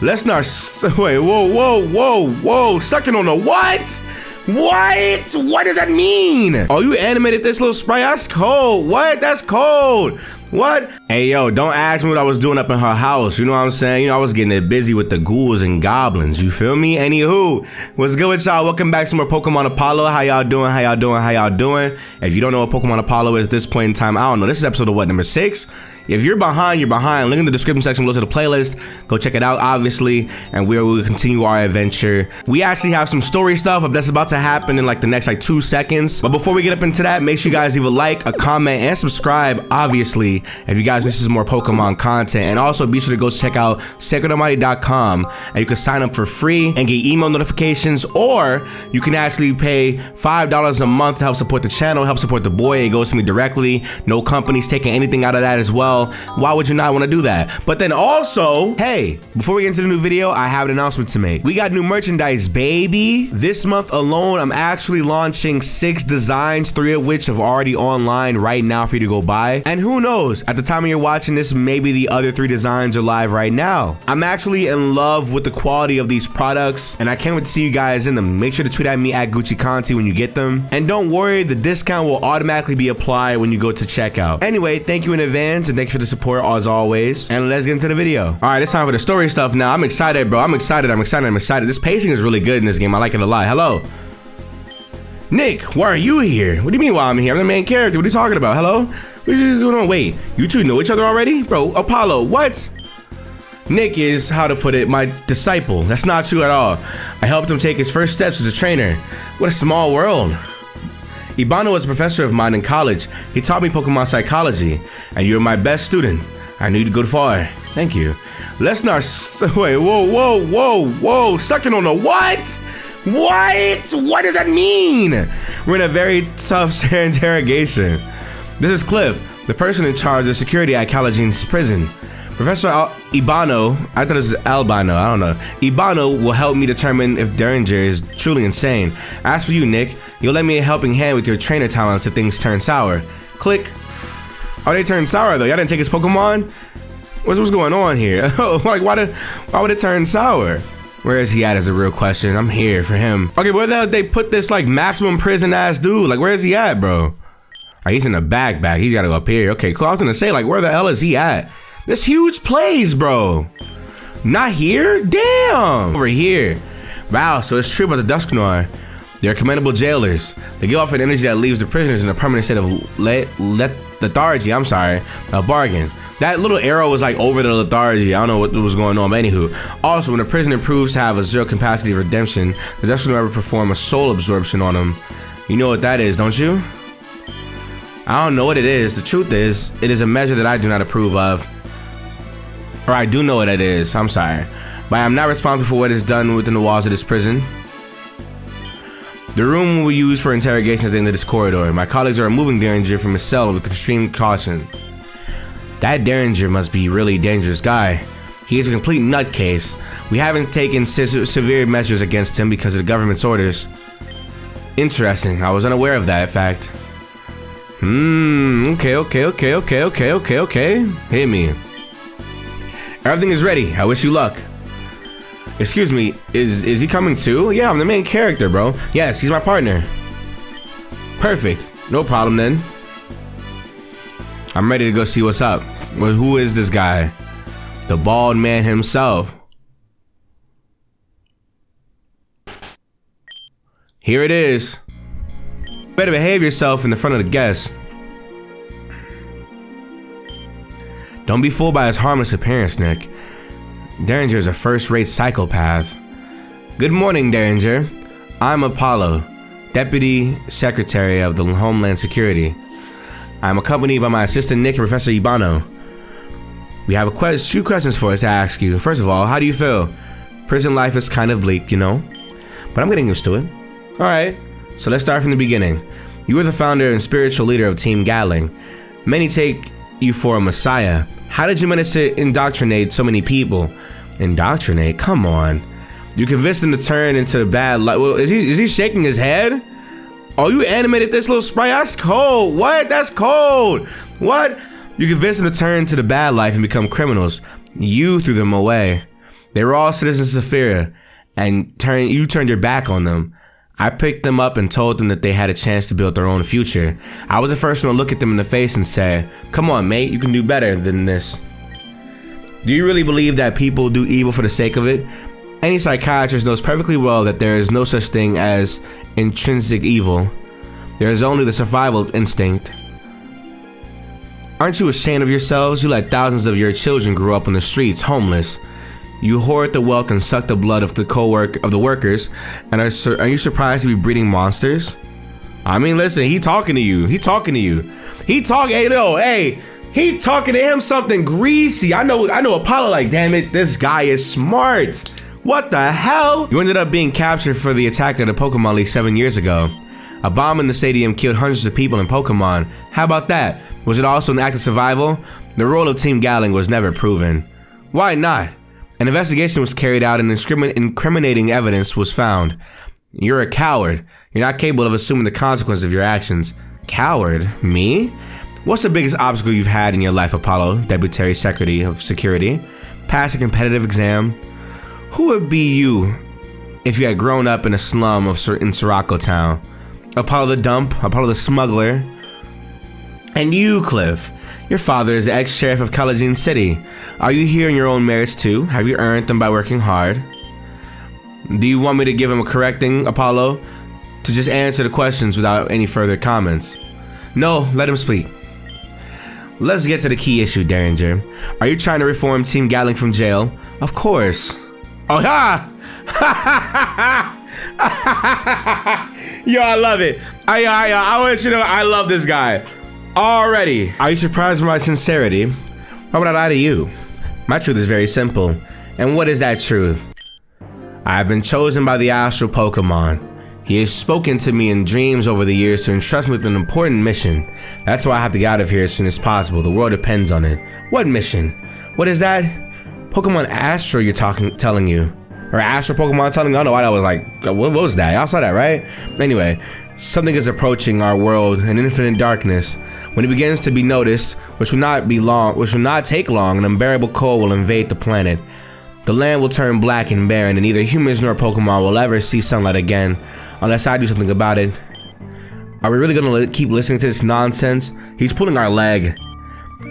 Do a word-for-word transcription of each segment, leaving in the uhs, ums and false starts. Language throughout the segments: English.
Lesnar, wait, whoa, whoa, whoa, whoa, sucking on the what? What? What does that mean? Oh, you animated this little sprite? That's cold. What? That's cold. What? Hey, yo, don't ask me what I was doing up in her house. You know what I'm saying? You know, I was getting it busy with the ghouls and goblins. You feel me? Anywho, what's good with y'all? Welcome back to more Pokemon Opalo. How y'all doing? How y'all doing? How y'all doing? If you don't know what Pokemon Opalo is at this point in time, I don't know. This is episode of what, number six? If you're behind, you're behind. Link in the description section below to the playlist. Go check it out, obviously, and we will continue our adventure. We actually have some story stuff that's about to happen in like the next like two seconds. But before we get up into that, make sure you guys leave a like, a comment, and subscribe, obviously, if you guys this is more Pokemon content. And also be sure to go check out sacred almighty dot com, and you can sign up for free and get email notifications, or you can actually pay five dollars a month to help support the channel, help support the boy. It goes to me directly. No companies taking anything out of that as well. Why would you not want to do that? But then also, hey, before we get into the new video, I have an announcement to make. We got new merchandise, baby. This month alone, I'm actually launching six designs, three of which have already online right now for you to go buy. And who knows, at the time you're watching this, maybe the other three designs are live right now. I'm actually in love with the quality of these products, and I can't wait to see you guys in them. Make sure to tweet at me at Gucci Conti when you get them. And don't worry, the discount will automatically be applied when you go to checkout. Anyway, thank you in advance, and thanks for the support as always. And let's get into the video. All right, it's time for the story stuff now. I'm excited, bro. I'm excited. I'm excited. I'm excited. This pacing is really good in this game. I like it a lot. Hello. Nick, why are you here? What do you mean why I'm here? I'm the main character. What are you talking about? Hello? What's going on? Wait, you two know each other already? Bro, Apollo, what? Nick is, how to put it, my disciple. That's not true at all. I helped him take his first steps as a trainer. What a small world. Ibano was a professor of mine in college. He taught me Pokemon psychology, and you're my best student. I knew you'd go far. Thank you. Lesnar, wait, whoa, whoa, whoa, whoa, sucking on the what? What? What does that mean? We're in a very tough interrogation. This is Cliff, the person in charge of security at Calagine's prison. Professor Al Ibano, I thought it was Albano, I don't know. Ibano will help me determine if Derringer is truly insane. As for you, Nick, you'll lend me a helping hand with your trainer talents if things turn sour. Click. Oh, they turned sour though. Y'all didn't take his Pokemon? What's, what's going on here? Like, why, did, why would it turn sour? Where is he at is a real question. I'm here for him. Okay, where the hell did they put this like maximum prison ass dude? Like, where is he at, bro? Right, he's in the back back. He's gotta go up here. Okay, cool. I was gonna say, like, where the hell is he at? This huge place, bro. Not here? Damn. Over here. Wow, so it's true about the Dusknoir. They're commendable jailers. They give off an energy that leaves the prisoners in a permanent state of le le lethargy. I'm sorry, a bargain. That little arrow was like over the lethargy. I don't know what was going on, but anywho. Also, when a prisoner proves to have a zero capacity of redemption, the Dusknoir will perform a soul absorption on him. You know what that is, don't you? I don't know what it is. The truth is, it is a measure that I do not approve of. Or I do know what it is, I'm sorry. But I am not responsible for what is done within the walls of this prison. The room we use for interrogation at the end of this corridor. My colleagues are removing Derringer from his cell with extreme caution. That Derringer must be a really dangerous guy. He is a complete nutcase. We haven't taken se severe measures against him because of the government's orders. Interesting, I was unaware of that fact. Hmm, okay, okay, okay, okay, okay, okay, okay. Hit me. Everything is ready. I wish you luck. Excuse me, is is he coming too? Yeah, I'm the main character, bro. Yes, he's my partner. Perfect. No problem then. I'm ready to go see what's up. Well, who is this guy? The bald man himself. Here it is. Better behave yourself in the front of the guests. Don't be fooled by his harmless appearance, Nick. Derringer is a first-rate psychopath. Good morning, Derringer. I'm Apollo, Deputy Secretary of the Homeland Security. I'm accompanied by my assistant, Nick, and Professor Ibano. We have a quest two questions for us to ask you. First of all, how do you feel? Prison life is kind of bleak, you know? But I'm getting used to it. All right. So let's start from the beginning. You were the founder and spiritual leader of Team Gatling. Many take you for a messiah. How did you manage to indoctrinate so many people? Indoctrinate? Come on. You convinced them to turn into the bad light. Well, is he, is he shaking his head? Oh, you animated this little sprite? That's cold. What? That's cold. What? You convinced them to turn to the bad life and become criminals. You threw them away. They were all citizens of Sephira, and turn, you turned your back on them. I picked them up and told them that they had a chance to build their own future. I was the first one to look at them in the face and say, come on, mate, you can do better than this. Do you really believe that people do evil for the sake of it? Any psychiatrist knows perfectly well that there is no such thing as intrinsic evil. There is only the survival instinct. Aren't you ashamed of yourselves? You let thousands of your children grow up on the streets, homeless. You hoard the wealth and suck the blood of the co-work of the workers, and are, sur are you surprised to be breeding monsters? I mean, listen, he talking to you. He talking to you. He talk. Hey, no, hey, he talking to him something greasy. I know. I know. Apollo, like, damn it, this guy is smart. What the hell? You ended up being captured for the attack of the Pokemon League seven years ago. A bomb in the stadium killed hundreds of people in Pokemon. How about that? Was it also an act of survival? The role of Team Gatling was never proven. Why not? An investigation was carried out and incriminating evidence was found. You're a coward. You're not capable of assuming the consequence of your actions. Coward? Me? What's the biggest obstacle you've had in your life, Apollo, Deputy Secretary of Security? Pass a competitive exam? Who would be you if you had grown up in a slum of Sir in Sirocco Town? Apollo the Dump, Apollo the Smuggler, and you, Cliff. Your father is the ex-sheriff of Collegian City. Are you here in your own merits too? Have you earned them by working hard? Do you want me to give him a correcting, Apollo? To just answer the questions without any further comments? No, let him speak. Let's get to the key issue, Derringer. Are you trying to reform Team Gatling from jail? Of course. Oh, ha! Ha ha ha! Yo, I love it. I, I, I want you to know I love this guy already. Are you surprised by my sincerity? Why would I lie to you? My truth is very simple. And what is that truth? I have been chosen by the Astral Pokemon. He has spoken to me in dreams over the years to entrust me with an important mission. That's why I have to get out of here as soon as possible. The world depends on it. What mission? What is that? Pokemon Astral you're talking, telling you. Or Astral Pokemon telling me, I don't know why that was like, what, what was that? Y'all saw that, right? Anyway, something is approaching our world in infinite darkness. When it begins to be noticed, which will not be long, which will not take long, an unbearable cold will invade the planet. The land will turn black and barren, and neither humans nor Pokemon will ever see sunlight again, unless I do something about it. Are we really gonna li- keep listening to this nonsense? He's pulling our leg.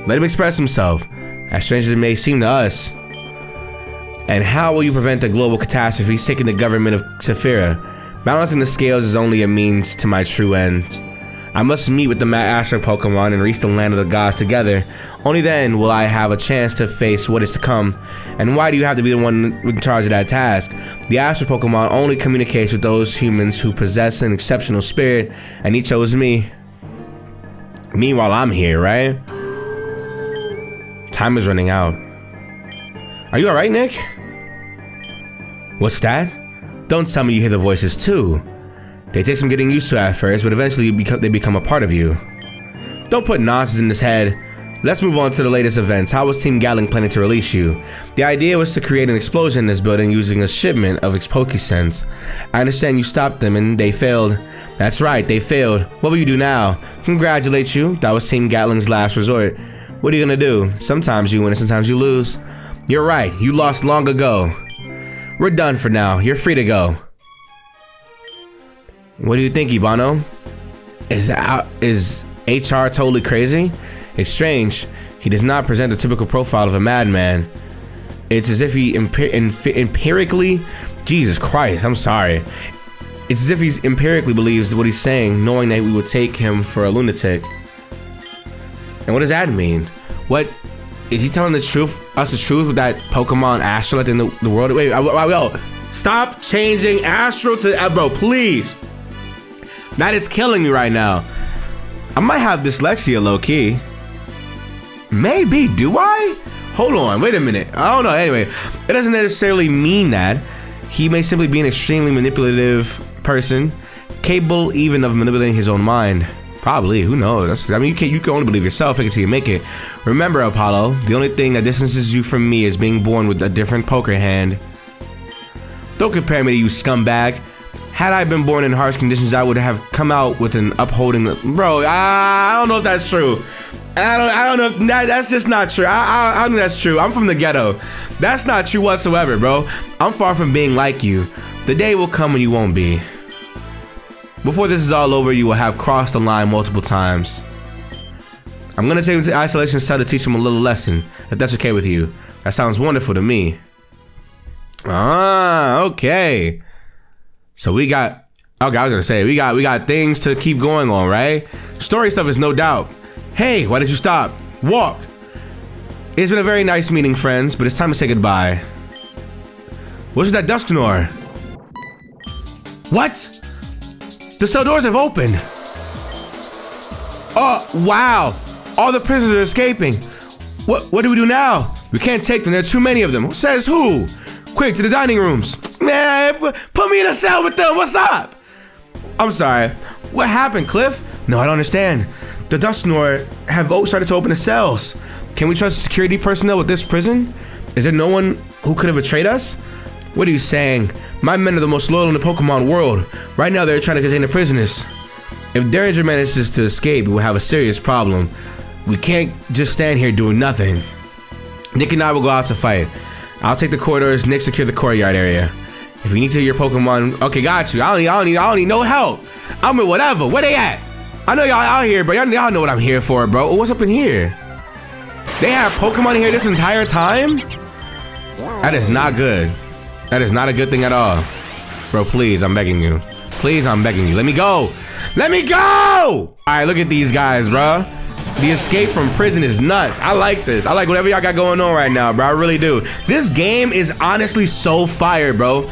Let him express himself, as strange as it may seem to us. And how will you prevent the global catastrophe taking the government of Sephira? Balancing the scales is only a means to my true end. I must meet with the Astral Pokemon and reach the land of the gods together. Only then will I have a chance to face what is to come. And why do you have to be the one in charge of that task? The Astral Pokemon only communicates with those humans who possess an exceptional spirit, and he chose me. Meanwhile, I'm here, right? Time is running out. Are you alright, Nick? What's that? Don't tell me you hear the voices too. They take some getting used to at first, but eventually you become, they become a part of you. Don't put nonsense in this head. Let's move on to the latest events. How was Team Gatling planning to release you? The idea was to create an explosion in this building using a shipment of Expokiesense. I understand you stopped them and they failed. That's right, they failed. What will you do now? Congratulate you. That was Team Gatling's last resort. What are you gonna do? Sometimes you win and sometimes you lose. You're right, you lost long ago. We're done for now. You're free to go. What do you think, Ibano? Is, uh, is H R totally crazy? It's strange. He does not present the typical profile of a madman. It's as if he empi em empirically... Jesus Christ, I'm sorry. It's as if he empirically believes what he's saying, knowing that we will take him for a lunatic. And what does that mean? What... Is he telling the truth, us the truth with that Pokemon Astral in the, the world? Wait, I, I, yo, stop changing Astral to, uh, bro, please. That is killing me right now. I might have dyslexia low key. Maybe, do I? Hold on, wait a minute. I don't know, anyway. It doesn't necessarily mean that. He may simply be an extremely manipulative person, capable even of manipulating his own mind. Probably, who knows? That's, I mean, you can, you can only believe yourself, fake it till you make it. Remember, Apollo, the only thing that distances you from me is being born with a different poker hand. Don't compare me to you, scumbag. Had I been born in harsh conditions, I would have come out with an upholding... Bro, I don't know if that's true. And I don't, I don't know if that, that's just not true. I, I, I don't think that's true. I'm from the ghetto. That's not true whatsoever, bro. I'm far from being like you. The day will come when you won't be. Before this is all over, you will have crossed the line multiple times. I'm gonna take him to isolation cell to teach him a little lesson, if that's okay with you. That sounds wonderful to me. Ah, okay. So we got, okay, I was gonna say, we got we got things to keep going on, right? Story stuff is no doubt. Hey, why did you stop? Walk. It's been a very nice meeting, friends, but it's time to say goodbye. What's with that Dusknoir? What? The cell doors have opened. Oh, wow. All the prisoners are escaping. What, what do we do now? We can't take them, there are too many of them. Who says who? Quick, to the dining rooms. Man, put me in a cell with them, what's up? I'm sorry, what happened, Cliff? No, I don't understand. The Dusknoir have started to open the cells. Can we trust security personnel with this prison? Is there no one who could have betrayed us? What are you saying? My men are the most loyal in the Pokemon world. Right now, they're trying to contain the prisoners. If Derringer manages to escape, we'll have a serious problem. We can't just stand here doing nothing. Nick and I will go out to fight. I'll take the corridors, Nick secure the courtyard area. If you need to your Pokemon, okay, got you. I don't need, I don't need, I don't need no help. I'm with whatever, where they at? I know y'all out here, bro, y'all know what I'm here for, bro. What's up in here? They have Pokemon here this entire time? That is not good. That is not a good thing at all. Bro, please, I'm begging you. Please, I'm begging you, let me go. Let me go! All right, look at these guys, bro. The escape from prison is nuts. I like this. I like whatever y'all got going on right now, bro. I really do. This game is honestly so fire, bro.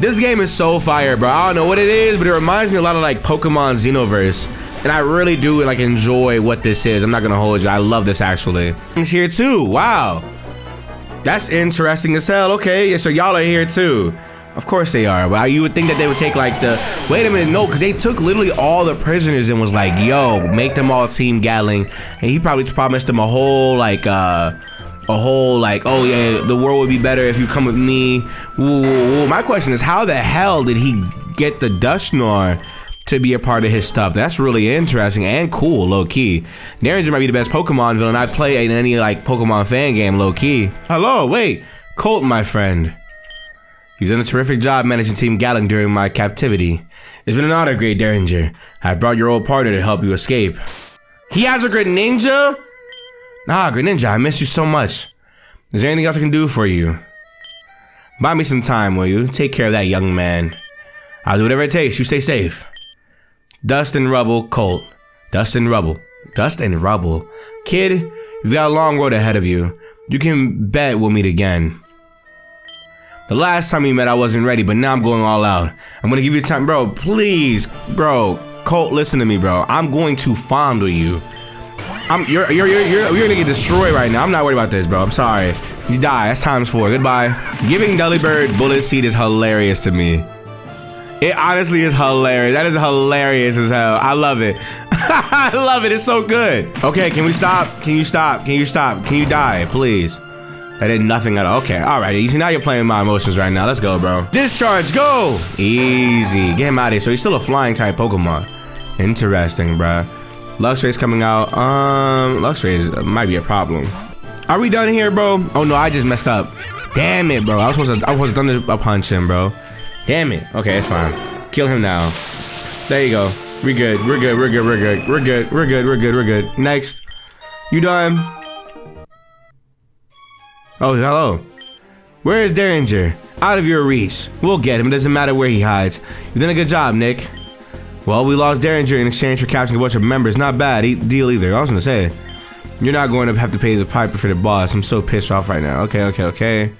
This game is so fire, bro. I don't know what it is, but it reminds me a lot of like Pokemon Xenoverse. And I really do like enjoy what this is. I'm not gonna hold you. I love this actually. It's here too, wow. That's interesting as hell. Okay, so y'all are here too. Of course they are, but you would think that they would take like the, wait a minute, no, because they took literally all the prisoners and was like, yo, make them all Team Gatling, and he probably promised them a whole like, uh, a whole like, oh yeah, the world would be better if you come with me. Woo, woo, woo. My question is, how the hell did he get the Dusknoir to be a part of his stuff? That's really interesting and cool, low key. Derringer might be the best Pokemon villain I play in any like Pokemon fan game, low key. Hello, wait, Colt, my friend. You've done a terrific job managing Team Gatling during my captivity. It's been an honor, Great Derringer. I've brought your old partner to help you escape. He has a Greninja? Ah, Greninja, I miss you so much. Is there anything else I can do for you? Buy me some time, will you? Take care of that young man. I'll do whatever it takes. You stay safe. Dust and rubble, Colt. Dust and rubble. Dust and rubble. Kid, you've got a long road ahead of you. You can bet we'll meet again. The last time we met, I wasn't ready, but now I'm going all out. I'm gonna give you time, bro, please, bro. Colt, listen to me, bro. I'm going to fondle you. I'm, you're, you're, you're, you're, you're gonna get destroyed right now. I'm not worried about this, bro, I'm sorry. You die, that's times four, goodbye. Giving Delibird bullet seed is hilarious to me. It honestly is hilarious. That is hilarious as hell. I love it. I love it, it's so good. Okay, can we stop? Can you stop? Can you stop? Can you die, please? I did nothing at all. Okay, all right. Easy. Now you're playing my emotions right now. Let's go, bro. Discharge, go! Easy. Get him out of here. So he's still a flying type Pokemon. Interesting, bro. Luxray's coming out. Um, Luxray might be a problem. Are we done here, bro? Oh no, I just messed up. Damn it, bro. I was supposed to. I was done to punch him, bro. Damn it. Okay, it's fine. Kill him now. There you go. We good. We're good. We're good. We're good. We're good. We're good. We're good. We're good. Next. You done? Oh, hello. Where is Derringer? Out of your reach. We'll get him. It doesn't matter where he hides. You've done a good job, Nick. Well, we lost Derringer in exchange for capturing a bunch of members. Not bad e deal either. I was gonna say, you're not going to have to pay the piper for the boss. I'm so pissed off right now. Okay, okay, okay.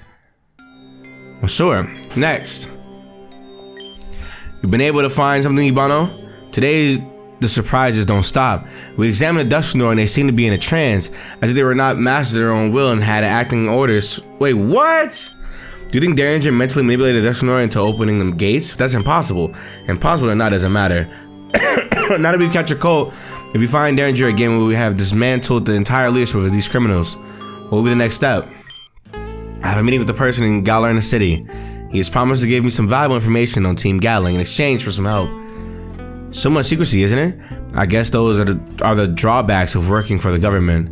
Well, sure. Next. You've been able to find something, Ibano? Today's the surprises don't stop. We examined the Dusknoir and they seemed to be in a trance, as if they were not masters of their own will and had acting orders. Wait, what? Do you think Derringer mentally manipulated the Dusknoir into opening them gates? That's impossible. Impossible or not doesn't matter. Now that we've captured Colt, if we find Derringer again, we will have dismantled the entire leadership of these criminals. What will be the next step? I have a meeting with the person in Galarna City. He has promised to give me some valuable information on Team Gatling in exchange for some help. So much secrecy, isn't it? I guess those are the, are the drawbacks of working for the government.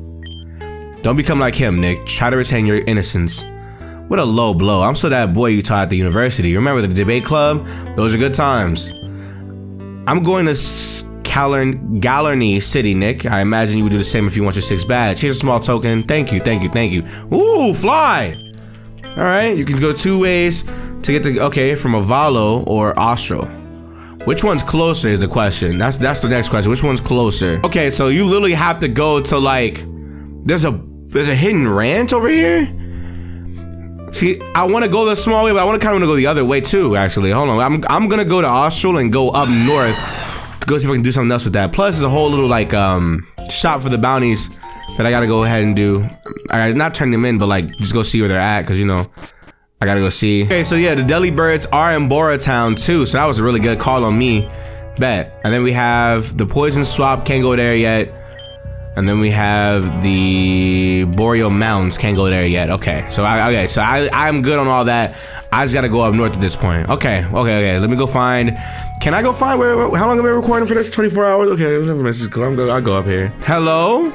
Don't become like him, Nick. Try to retain your innocence. What a low blow. I'm still that boy you taught at the university. Remember the debate club? Those are good times. I'm going to Galarney City, Nick. I imagine you would do the same if you want your sixth badge. Here's a small token. Thank you, thank you, thank you. Ooh, fly! All right, you can go two ways to get to, okay, from Avalo or Austro. Which one's closer is the question. That's that's the next question. Which one's closer? Okay, so you literally have to go to like, there's a there's a hidden ranch over here? See, I want to go the small way, but I want to kind of want to go the other way too, actually. Hold on, I'm, I'm going to go to Austral and go up north to go see if I can do something else with that. Plus, there's a whole little like um shop for the bounties that I got to go ahead and do. I not turn them in, but like just go see where they're at, because you know, I got to go see. Okay, so yeah, the Delibirds are in Boratown too, so that was a really good call on me. Bet. And then we have the Poison Swap, can't go there yet. And then we have the Boreal Mountains, can't go there yet. Okay, so I, okay, so I, I'm good on all that. I just gotta go up north at this point. Okay, okay, okay. Let me go find. Can I go find? Where? where how long have I been recording for this? twenty-four hours. Okay, whatever. This is cool. I'm go. I'll go up here. Hello.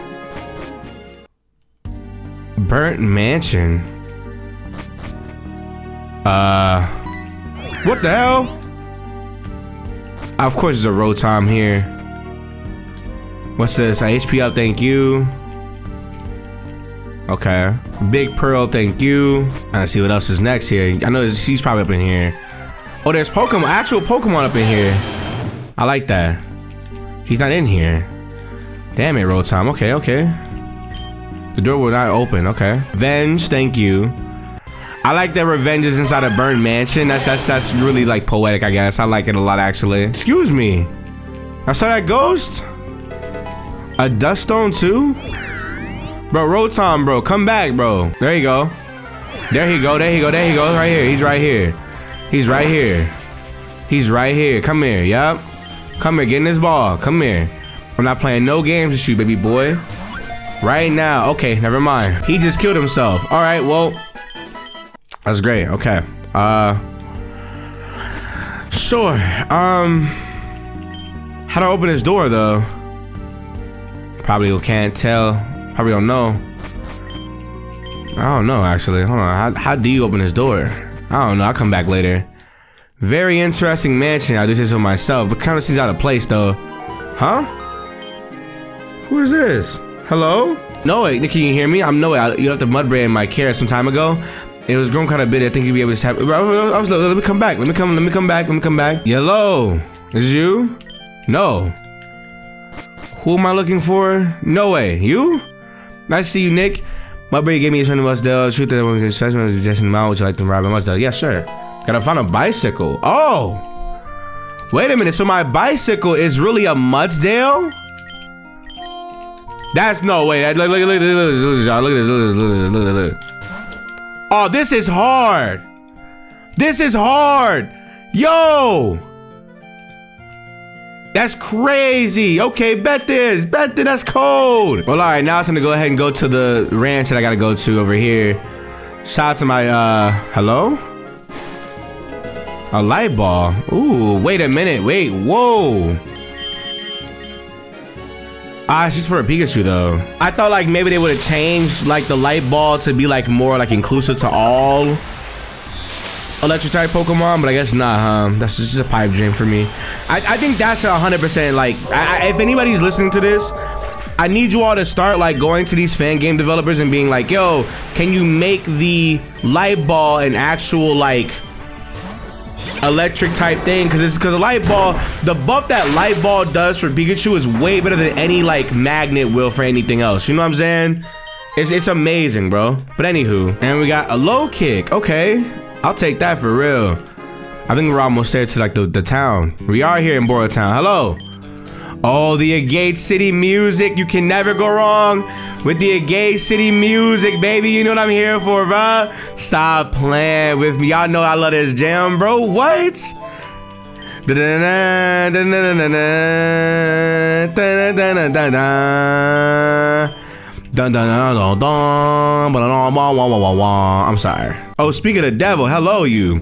Burnt Mansion. Uh, what the hell? Of course, there's a Rotom here. What's this? I H P up, thank you. Okay. Big Pearl, thank you. Let's see what else is next here. I know she's probably up in here. Oh, there's Pokemon, actual Pokemon up in here. I like that. He's not in here. Damn it, Rotom. Okay, okay. The door will not open. Okay. Revenge, thank you. I like that Revenge is inside a Burnt Mansion. That, that's, that's really like poetic, I guess. I like it a lot, actually. Excuse me. I saw that ghost. A dust stone too? Bro, Rotom, bro, come back, bro. There you go. There he go, there he go, there he goes. Right here, he's right here. He's right here. He's right here, come here, yup. Come here, get in this ball, come here. I'm not playing no games with you, baby boy. Right now, okay, never mind. He just killed himself. All right, well, that's great, okay. Uh, sure, um, how do I open this door though? Probably can't tell. Probably don't know. I don't know, actually. Hold on. How, how do you open this door? I don't know. I'll come back later. Very interesting mansion. I'll do this for myself, but kind of seems out of place, though. Huh? Who is this? Hello? No, wait. Can you hear me? I'm no way. You left the Mudbrae in my care some time ago. It was grown kind of big. I think you'd be able to have. I was, let me come back. Let me come. Let me come back. Let me come back. Hello? Is you? No. Who am I looking for? No way. You? Nice to see you, Nick. My brother gave me a friend of Mudsdale. The truth that one confession was suggesting mine. Would you like to ride my Mudsdale? Yes, sir. Gotta find a bicycle. Oh! Wait a minute. So my bicycle is really a Mudsdale? That's no way. Look, look, look, look, look, look, look, look, look, look, look. Oh, this is hard. This is hard. Yo! That's crazy. Okay, bet this. Bet this. That's cold. Well, all right. Now it's time to go ahead and go to the ranch that I got to go to over here. Shout out to my, uh, hello? A light ball. Ooh, wait a minute. Wait, whoa. Ah, it's just for a Pikachu, though. I thought, like, maybe they would have changed, like, the light ball to be, like, more, like, inclusive to all Electric-type Pokemon, but I guess not, huh? That's just a pipe dream for me. I, I think that's one hundred percent, like, I, I, if anybody's listening to this, I need you all to start, like, going to these fan game developers and being like, yo, can you make the light ball an actual, like, electric-type thing? Because it's because a light ball, the buff that light ball does for Pikachu is way better than any, like, magnet will for anything else. You know what I'm saying? It's, it's amazing, bro. But anywho, and we got a low kick. Okay. I'll take that for real. I think we're almost there to like the, the town. We are here in Boratown. Hello. Oh, the Agate City music. You can never go wrong with the Agate City music, baby. You know what I'm here for, bruh. Stop playing with me. Y'all know I love this jam, bro. What? Dun, dun, dun, dun, dun, dun, wah, wah, wah, wah. I'm sorry. Oh, speaking of the devil, hello you.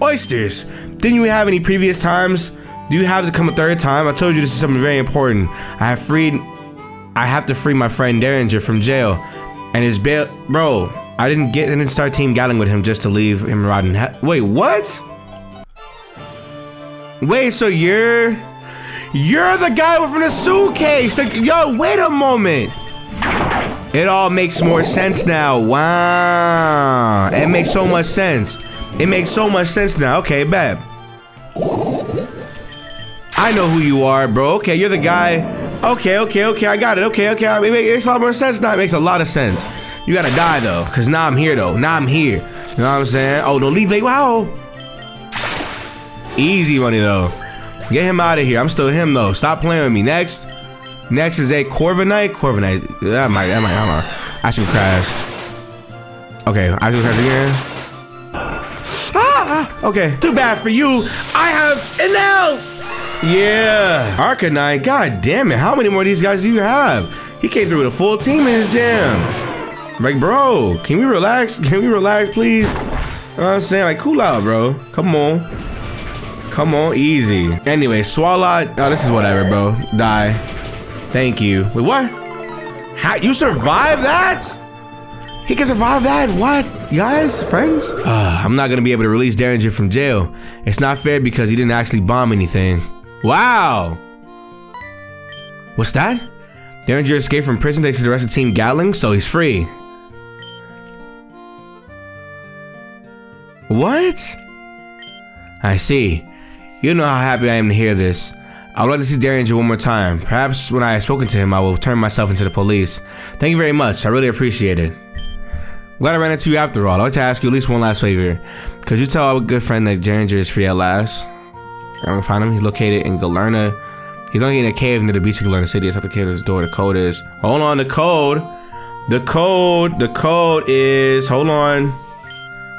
Oysters. Didn't you have any previous times? Do you have to come a third time? I told you this is something very important. I have freed... I have to free my friend Derringer from jail. And his bail... Bro, I didn't get and start Team Gatling with him just to leave him rotten. Wait, what? Wait, so you're... You're the guy from the suitcase! The, yo, wait a moment! It all makes more sense now. Wow. It makes so much sense. It makes so much sense now. Okay, bet. I know who you are, bro. Okay, you're the guy. Okay, okay, okay. I got it. Okay, okay. It makes a lot more sense now. It makes a lot of sense. You gotta die, though. Because now I'm here, though. Now I'm here. You know what I'm saying? Oh, don't leave late. Wow. Easy money, though. Get him out of here. I'm still him, though. Stop playing with me. Next. Next is a Corviknight. Corviknight. That might, that might, I'm a, I should crash. Okay, I should crash again. Ah, okay. Too bad for you. I have an L. Yeah. Arcanine. God damn it. How many more of these guys do you have? He came through with a full team in his jam. Like, bro, can we relax? Can we relax, please? You know what I'm saying? Like, cool out, bro. Come on. Come on, easy. Anyway, Swalot. Oh, this is whatever, bro. Die. Thank you. Wait, what? How, you survived that? He can survive that? What? Guys? Friends? Uh, I'm not gonna be able to release Derringer from jail. It's not fair because he didn't actually bomb anything. Wow! What's that? Derringer escaped from prison thanks to the rest of Team Gatling, so he's free. What? I see. You know how happy I am to hear this. I would like to see Derringer one more time. Perhaps when I have spoken to him, I will turn myself into the police. Thank you very much. I really appreciate it. Glad I ran into you after all. I'd like to ask you at least one last favor. Could you tell our good friend that Derringer is free at last? I'm gonna find him. He's located in Galerna. He's only in a cave near the beach of Galerna City. It's not the cave at his door. The code is... Hold on, the code. The code. The code is... Hold on.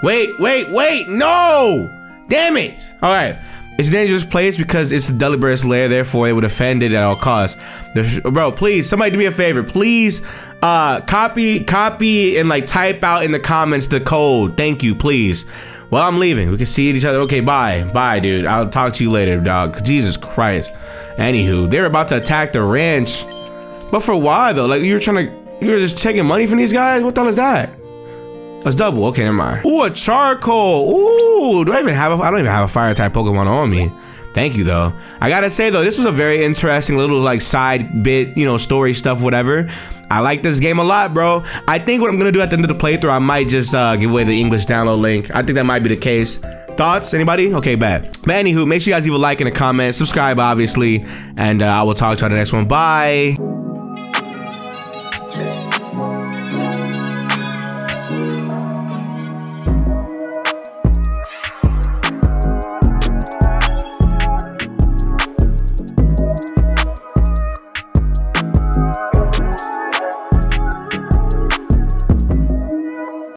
Wait, wait, wait. No! Damn it. All right. It's a dangerous place because it's the Delibird's lair, therefore it would offend it at all costs. The bro, please, somebody do me a favor. Please, uh, copy, copy, and like type out in the comments the code. Thank you, please. Well, I'm leaving. We can see each other. Okay, bye. Bye, dude. I'll talk to you later, dog. Jesus Christ. Anywho, they were about to attack the ranch. But for why, though? Like, you were trying to, you were just taking money from these guys? What the hell is that? Let's double. Okay, never mind. Ooh, a charcoal. Ooh, do I even have a, I don't even have a fire type Pokemon on me. Thank you, though. I gotta say, though, this was a very interesting little, like, side bit, you know, story stuff, whatever. I like this game a lot, bro. I think what I'm gonna do at the end of the playthrough, I might just uh, give away the English download link. I think that might be the case. Thoughts? Anybody? Okay, bad. But anywho, make sure you guys leave a like and a comment. Subscribe, obviously. And uh, I will talk to you on the next one. Bye.